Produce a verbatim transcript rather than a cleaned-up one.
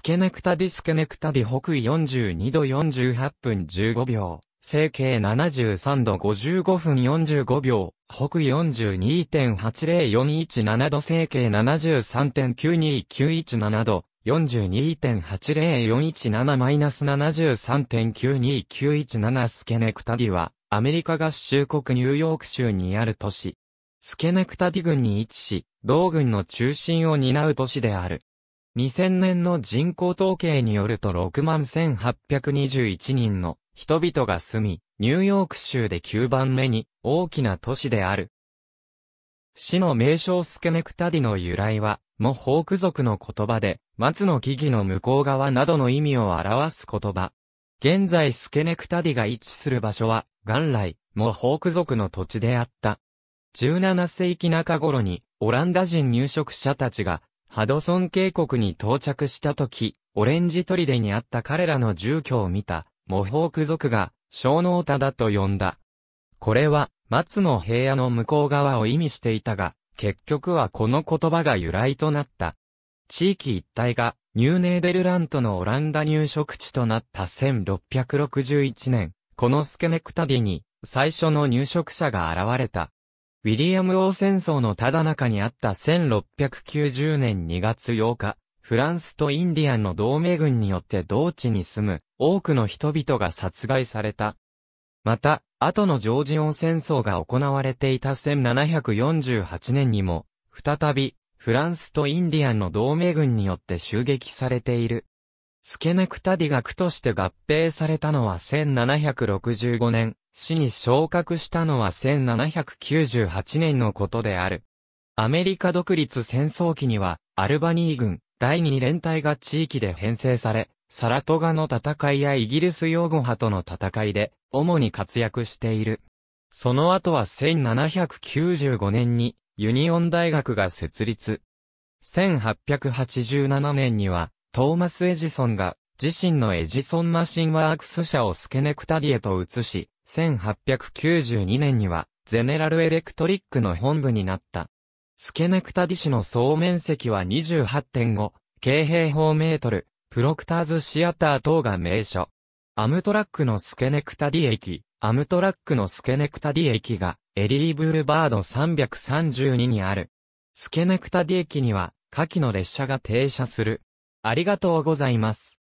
スケネクタディスケネクタディ北緯よんじゅうにどよんじゅうはっぷんじゅうごびょう、西経ななじゅうさんどごじゅうごふんよんじゅうごびょう、北緯 よんじゅうにてんはちぜろよんいちななど西経 ななじゅうさんてんきゅうにきゅういちななど、よんじゅうにてんはちぜろよんいちなな ななじゅうさんてんきゅうにきゅういちなな スケネクタディは、アメリカ合衆国ニューヨーク州にある都市。スケネクタディ郡に位置し、同郡の中心を担う都市である。にせんねんの人口統計によると ろくまんせんはっぴゃくにじゅういちにんの人々が住み、ニューヨーク州できゅうばんめに大きな都市である。市の名称スケネクタディの由来は、モホーク族の言葉で、松の木々の向こう側などの意味を表す言葉。現在スケネクタディが位置する場所は、元来、モホーク族の土地であった。じゅうななせいき中頃に、オランダ人入植者たちが、ハドソン渓谷に到着した時、オレンジ砦にあった彼らの住居を見た、モホーク族が、小農田だと呼んだ。これは、松の平野の向こう側を意味していたが、結局はこの言葉が由来となった。地域一帯が、ニューネーデルラントのオランダ入植地となったせんろっぴゃくろくじゅういちねん、このスケネクタディに、最初の入植者が現れた。ウィリアム王戦争のただ中にあったせんろっぴゃくきゅうじゅうねんにがつようか、フランスとインディアンの同盟軍によって同地に住む多くの人々が殺害された。また、後のジョージ王戦争が行われていたせんななひゃくよんじゅうはちねんにも、再びフランスとインディアンの同盟軍によって襲撃されている。スケネクタディが区として合併されたのはせんななひゃくろくじゅうごねん。市に昇格したのはせんななひゃくきゅうじゅうはちねんのことである。アメリカ独立戦争期には、アルバニー軍、だいに連隊が地域で編成され、サラトガの戦いやイギリス擁護派との戦いで、主に活躍している。その後はせんななひゃくきゅうじゅうごねんに、ユニオン大学が設立。せんはっぴゃくはちじゅうななねんには、トーマス・エジソンが、自身のエジソンマシンワークス社をスケネクタディへと移し、せんはっぴゃくきゅうじゅうにねんには、ゼネラルエレクトリックの本部になった。スケネクタディ市の総面積は にじゅうはってんご、平方メートル、プロクターズシアター等が名所。アムトラックのスケネクタディ駅、アムトラックのスケネクタディ駅が、エリーブルバードさんびゃくさんじゅうににある。スケネクタディ駅には、下記の列車が停車する。ありがとうございます。